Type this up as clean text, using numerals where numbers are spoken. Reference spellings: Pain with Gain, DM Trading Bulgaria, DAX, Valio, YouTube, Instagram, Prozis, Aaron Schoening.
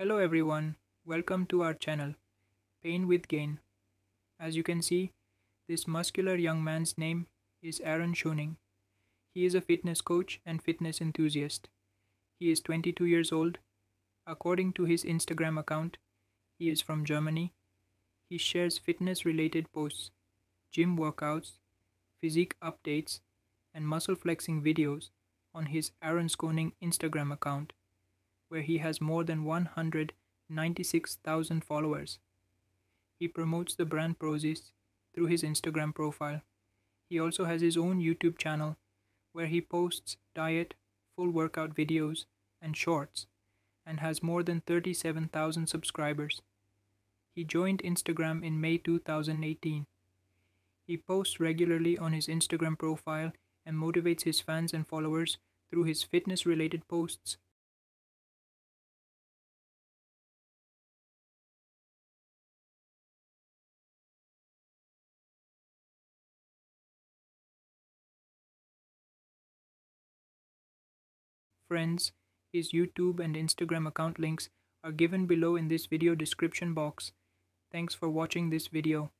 Hello everyone, welcome to our channel, Pain with Gain. As you can see, this muscular young man's name is Aaron Schoening. He is a fitness coach and fitness enthusiast. He is 22 years old. According to his Instagram account, he is from Germany. He shares fitness-related posts, gym workouts, physique updates, and muscle flexing videos on his Aaron Schoening Instagram account, where he has more than 196,000 followers. He promotes the brand Prozis through his Instagram profile. He also has his own YouTube channel where he posts diet, full workout videos, and shorts, and has more than 37,000 subscribers. He joined Instagram in May 2018. He posts regularly on his Instagram profile and motivates his fans and followers through his fitness-related posts. Friends, his YouTube and Instagram account links are given below in this video description box. Thanks for watching this video.